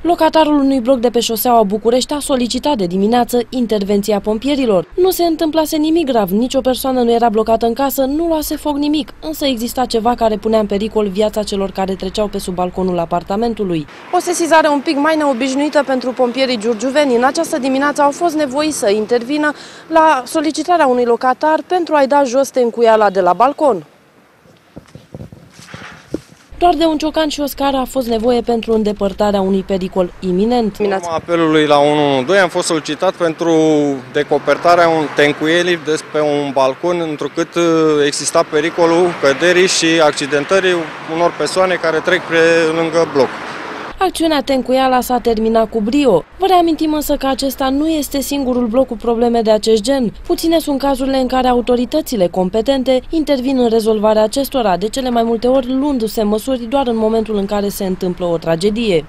Locatarul unui bloc de pe șoseaua București a solicitat de dimineață intervenția pompierilor. Nu se întâmplase nimic grav, nicio persoană nu era blocată în casă, nu luase foc nimic, însă exista ceva care punea în pericol viața celor care treceau pe sub balconul apartamentului. O sesizare un pic mai neobișnuită pentru pompierii giurgiuveni. În această dimineață au fost nevoiți să intervină la solicitarea unui locatar pentru a-i da jos tencuiala de la balcon. Doar de un ciocan și o scară a fost nevoie pentru îndepărtarea unui pericol iminent. În urma apelului la 112 am fost solicitat pentru decopertarea unui tencuieli de pe un balcon, întrucât exista pericolul căderii și accidentării unor persoane care trec pe lângă bloc. Acțiunea tencuiala s-a terminat cu brio. Vă reamintim însă că acesta nu este singurul bloc cu probleme de acest gen. Puține sunt cazurile în care autoritățile competente intervin în rezolvarea acestora, de cele mai multe ori luându-se măsuri doar în momentul în care se întâmplă o tragedie.